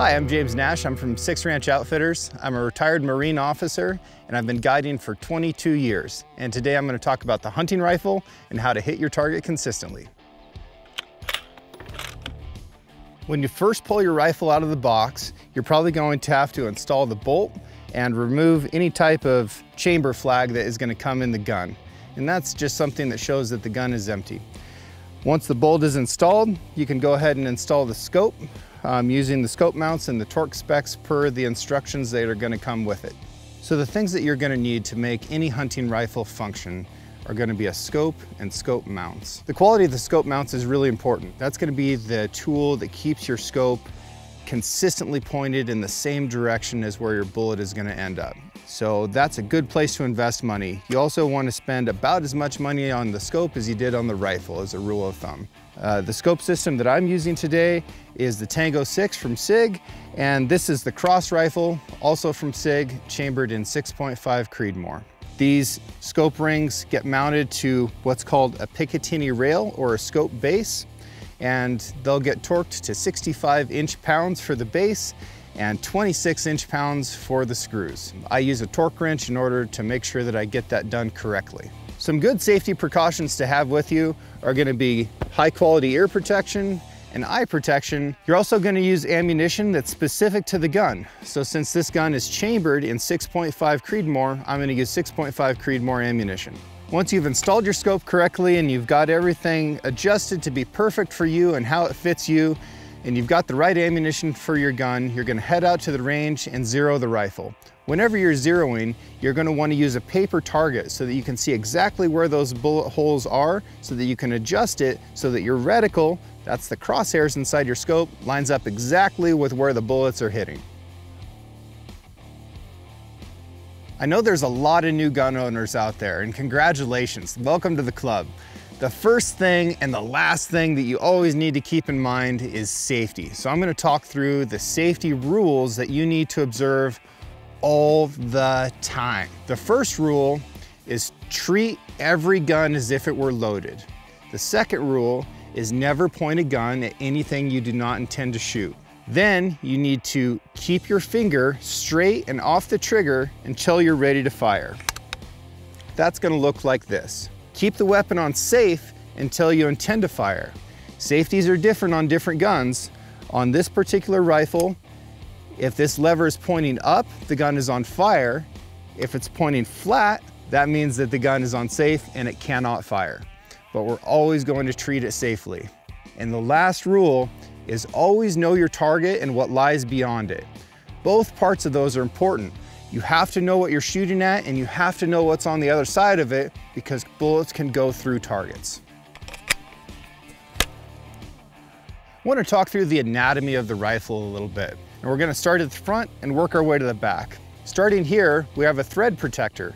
Hi, I'm James Nash. I'm from Six Ranch Outfitters. I'm a retired Marine officer and I've been guiding for 22 years. And today I'm going to talk about the hunting rifle and how to hit your target consistently. When you first pull your rifle out of the box, you're probably going to have to install the bolt and remove any type of chamber flag that is going to come in the gun. And that's just something that shows that the gun is empty. Once the bolt is installed, you can go ahead and install the scope using the scope mounts and the torque specs per the instructions that are going to come with it. So the things that you're going to need to make any hunting rifle function are going to be a scope and scope mounts. The quality of the scope mounts is really important. That's going to be the tool that keeps your scope consistently pointed in the same direction as where your bullet is going to end up. So that's a good place to invest money. You also want to spend about as much money on the scope as you did on the rifle, as a rule of thumb. The scope system that I'm using today is the Tango 6 from SIG, and this is the Cross rifle, also from SIG, chambered in 6.5 Creedmoor. These scope rings get mounted to what's called a Picatinny rail or a scope base, and they'll get torqued to 65 inch-pounds for the base and 26 inch-pounds for the screws. I use a torque wrench in order to make sure that I get that done correctly. Some good safety precautions to have with you are going to be high-quality ear protection and eye protection. You're also going to use ammunition that's specific to the gun. So since this gun is chambered in 6.5 Creedmoor, I'm going to use 6.5 Creedmoor ammunition. Once you've installed your scope correctly and you've got everything adjusted to be perfect for you and how it fits you, and you've got the right ammunition for your gun, you're going to head out to the range and zero the rifle. Whenever you're zeroing, you're going to want to use a paper target so that you can see exactly where those bullet holes are so that you can adjust it so that your reticle, that's the crosshairs inside your scope, lines up exactly with where the bullets are hitting. I know there's a lot of new gun owners out there, and congratulations, welcome to the club. The first thing and the last thing that you always need to keep in mind is safety. So I'm going to talk through the safety rules that you need to observe all the time. The first rule is treat every gun as if it were loaded. The second rule is never point a gun at anything you do not intend to shoot. Then you need to keep your finger straight and off the trigger until you're ready to fire. That's going to look like this. Keep the weapon on safe until you intend to fire. Safeties are different on different guns. On this particular rifle, if this lever is pointing up, the gun is on fire. If it's pointing flat, that means that the gun is on safe and it cannot fire. But we're always going to treat it safely. And the last rule is always know your target and what lies beyond it. Both parts of those are important. You have to know what you're shooting at and you have to know what's on the other side of it because bullets can go through targets. I want to talk through the anatomy of the rifle a little bit. And we're going to start at the front and work our way to the back. Starting here, we have a thread protector.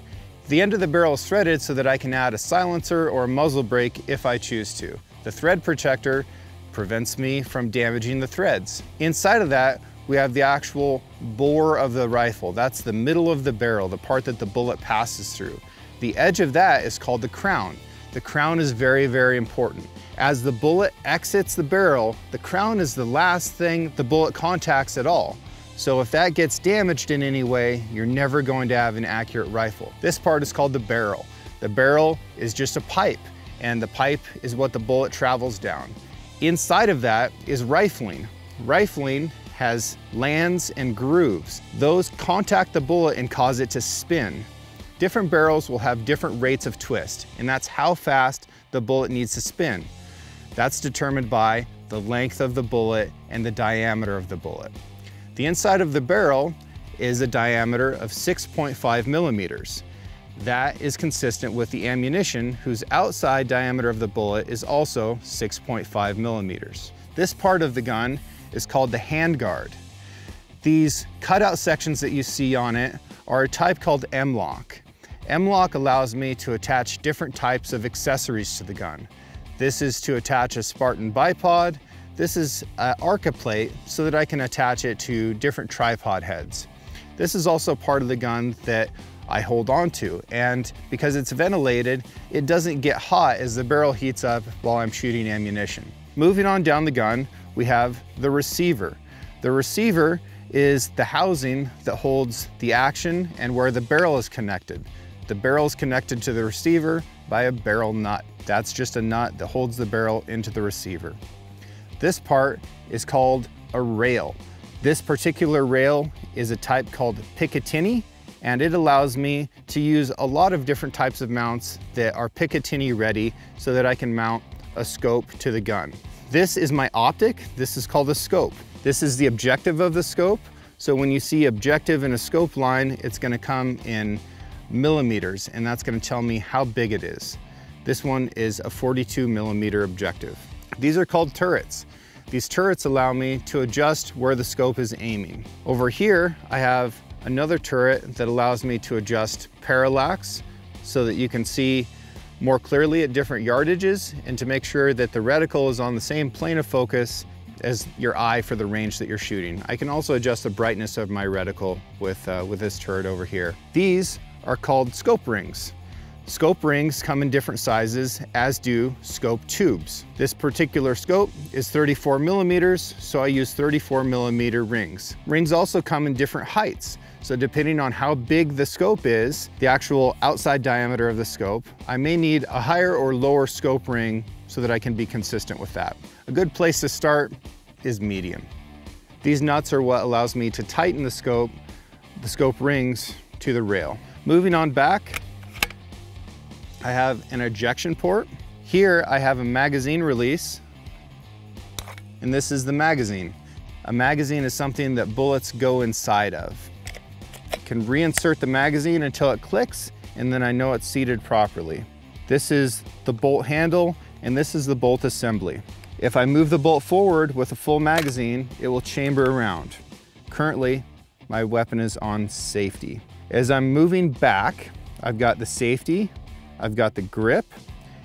The end of the barrel is threaded so that I can add a silencer or a muzzle brake if I choose to. The thread protector prevents me from damaging the threads. Inside of that, we have the actual bore of the rifle. That's the middle of the barrel, the part that the bullet passes through. The edge of that is called the crown. The crown is very, very important. As the bullet exits the barrel, the crown is the last thing the bullet contacts at all. So if that gets damaged in any way, you're never going to have an accurate rifle. This part is called the barrel. The barrel is just a pipe, and the pipe is what the bullet travels down. Inside of that is rifling. Rifling has lands and grooves. Those contact the bullet and cause it to spin. Different barrels will have different rates of twist, and that's how fast the bullet needs to spin. That's determined by the length of the bullet and the diameter of the bullet. The inside of the barrel is a diameter of 6.5 millimeters. That is consistent with the ammunition whose outside diameter of the bullet is also 6.5 millimeters. This part of the gun is called the handguard. These cutout sections that you see on it are a type called M-LOK. M-LOK allows me to attach different types of accessories to the gun. This is to attach a Spartan bipod. This is an Arca plate so that I can attach it to different tripod heads. This is also part of the gun that I hold on to, and because it's ventilated, it doesn't get hot as the barrel heats up while I'm shooting ammunition. Moving on down the gun, we have the receiver. The receiver is the housing that holds the action and where the barrel is connected. The barrel is connected to the receiver by a barrel nut. That's just a nut that holds the barrel into the receiver. This part is called a rail. This particular rail is a type called Picatinny, and it allows me to use a lot of different types of mounts that are Picatinny ready so that I can mount a scope to the gun. This is my optic. This is called a scope. This is the objective of the scope. So when you see objective in a scope line, it's gonna come in millimeters, and that's gonna tell me how big it is. This one is a 42 millimeter objective. These are called turrets. These turrets allow me to adjust where the scope is aiming. Over here, I have another turret that allows me to adjust parallax so that you can see more clearly at different yardages and to make sure that the reticle is on the same plane of focus as your eye for the range that you're shooting. I can also adjust the brightness of my reticle with this turret over here. These are called scope rings. Scope rings come in different sizes, as do scope tubes. This particular scope is 34 millimeters, so I use 34 millimeter rings. Rings also come in different heights, so depending on how big the scope is, the actual outside diameter of the scope, I may need a higher or lower scope ring so that I can be consistent with that. A good place to start is medium. These nuts are what allows me to tighten the scope rings to the rail. Moving on back, I have an ejection port. Here I have a magazine release, and this is the magazine. A magazine is something that bullets go inside of. I can reinsert the magazine until it clicks, and then I know it's seated properly. This is the bolt handle, and this is the bolt assembly. If I move the bolt forward with a full magazine, it will chamber around. Currently, my weapon is on safety. As I'm moving back, I've got the safety, I've got the grip,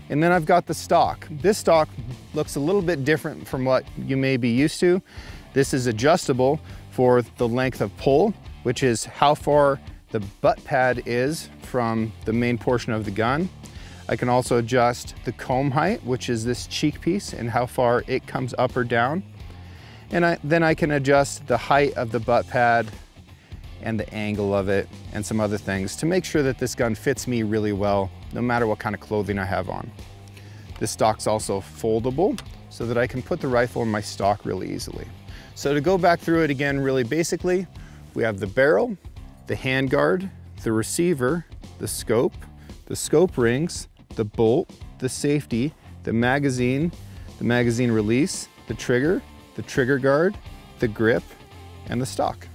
and then I've got the stock. This stock looks a little bit different from what you may be used to. This is adjustable for the length of pull, which is how far the butt pad is from the main portion of the gun. I can also adjust the comb height, which is this cheek piece, and how far it comes up or down. And then I can adjust the height of the butt pad and the angle of it and some other things to make sure that this gun fits me really well, no matter what kind of clothing I have on. This stock's also foldable so that I can put the rifle in my stock really easily. So to go back through it again really basically, we have the barrel, the handguard, the receiver, the scope rings, the bolt, the safety, the magazine release, the trigger guard, the grip, and the stock.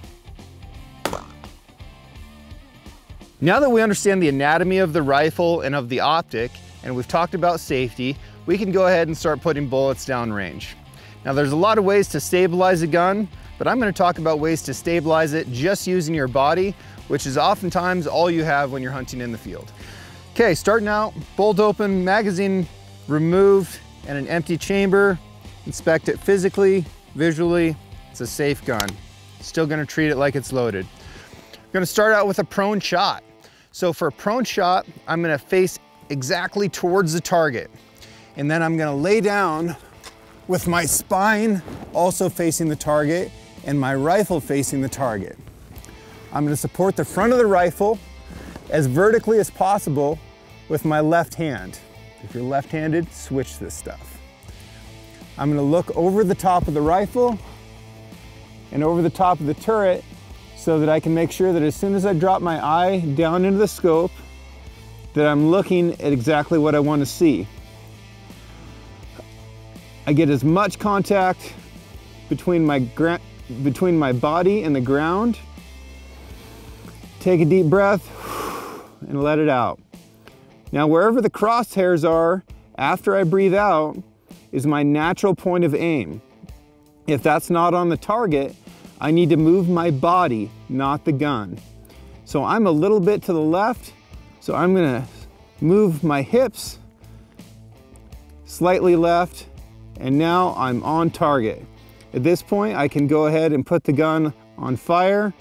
Now that we understand the anatomy of the rifle and of the optic, and we've talked about safety, we can go ahead and start putting bullets downrange. Now there's a lot of ways to stabilize a gun, but I'm going to talk about ways to stabilize it just using your body, which is oftentimes all you have when you're hunting in the field. Okay, starting out, bolt open, magazine removed, and an empty chamber. Inspect it physically, visually. It's a safe gun. Still going to treat it like it's loaded. I'm gonna start out with a prone shot. So for a prone shot, I'm gonna face exactly towards the target. And then I'm gonna lay down with my spine also facing the target and my rifle facing the target. I'm gonna support the front of the rifle as vertically as possible with my left hand. If you're left-handed, switch this stuff. I'm gonna look over the top of the rifle and over the top of the turret so that I can make sure that as soon as I drop my eye down into the scope, that I'm looking at exactly what I want to see. I get as much contact between my body and the ground. Take a deep breath and let it out. Now, wherever the crosshairs are after I breathe out is my natural point of aim. If that's not on the target, I need to move my body, not the gun. So I'm a little bit to the left, so I'm gonna move my hips slightly left, and now I'm on target. At this point, I can go ahead and put the gun on fire.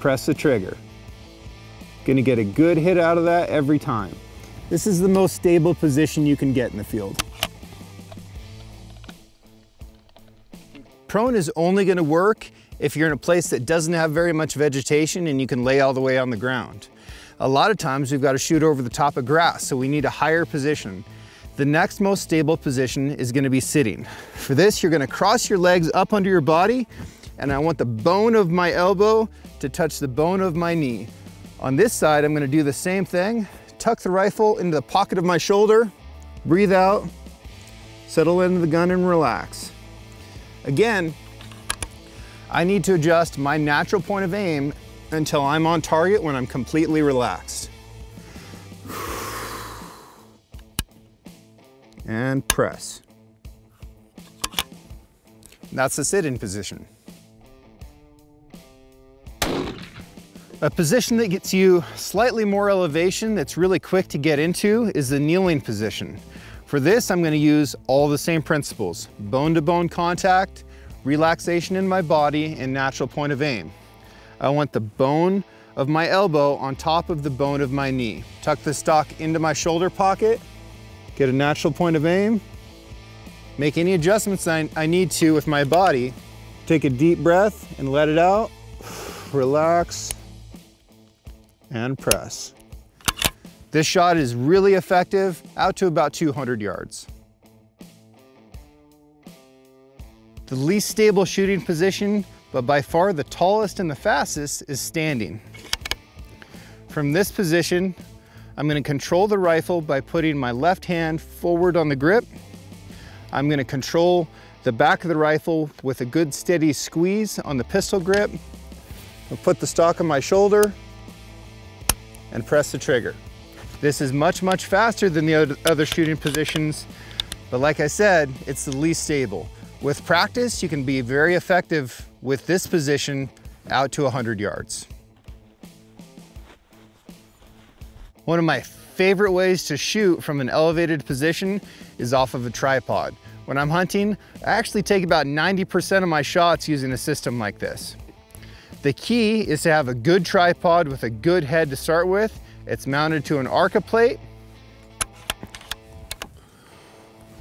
Press the trigger. Gonna get a good hit out of that every time. This is the most stable position you can get in the field. Prone is only gonna work if you're in a place that doesn't have very much vegetation and you can lay all the way on the ground. A lot of times we've got to shoot over the top of grass, so we need a higher position. The next most stable position is gonna be sitting. For this, you're gonna cross your legs up under your body, and I want the bone of my elbow to touch the bone of my knee. On this side, I'm gonna do the same thing. Tuck the rifle into the pocket of my shoulder, breathe out, settle into the gun and relax. Again, I need to adjust my natural point of aim until I'm on target when I'm completely relaxed. And press. That's the sit-in position. A position that gets you slightly more elevation that's really quick to get into is the kneeling position. For this, I'm going to use all the same principles: bone-to-bone contact, relaxation in my body, and natural point of aim. I want the bone of my elbow on top of the bone of my knee. Tuck the stock into my shoulder pocket, get a natural point of aim, make any adjustments I need to with my body, take a deep breath and let it out, relax, and press. This shot is really effective out to about 200 yards. The least stable shooting position, but by far the tallest and the fastest, is standing. From this position, I'm gonna control the rifle by putting my left hand forward on the grip. I'm gonna control the back of the rifle with a good steady squeeze on the pistol grip. I'll put the stock on my shoulder and press the trigger. This is much, much faster than the other shooting positions, but like I said, it's the least stable. With practice, you can be very effective with this position out to 100 yards. One of my favorite ways to shoot from an elevated position is off of a tripod. When I'm hunting, I actually take about 90% of my shots using a system like this. The key is to have a good tripod with a good head to start with. It's mounted to an Arca plate.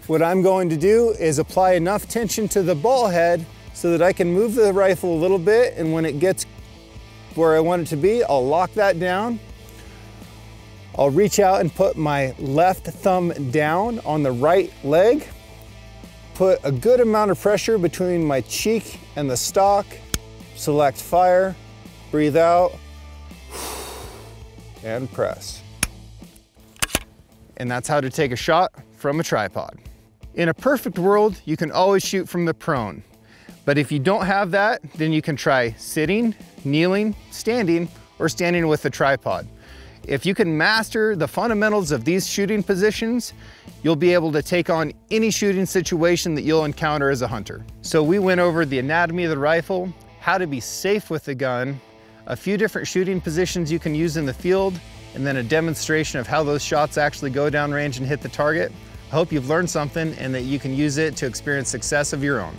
What I'm going to do is apply enough tension to the ball head so that I can move the rifle a little bit, and when it gets where I want it to be, I'll lock that down. I'll reach out and put my left thumb down on the right leg, put a good amount of pressure between my cheek and the stock, select fire, breathe out, and press. And that's how to take a shot from a tripod. In a perfect world, you can always shoot from the prone. But if you don't have that, then you can try sitting, kneeling, standing, or standing with a tripod. If you can master the fundamentals of these shooting positions, you'll be able to take on any shooting situation that you'll encounter as a hunter. So we went over the anatomy of the rifle, how to be safe with the gun, a few different shooting positions you can use in the field, and then a demonstration of how those shots actually go downrange and hit the target. I hope you've learned something and that you can use it to experience success of your own.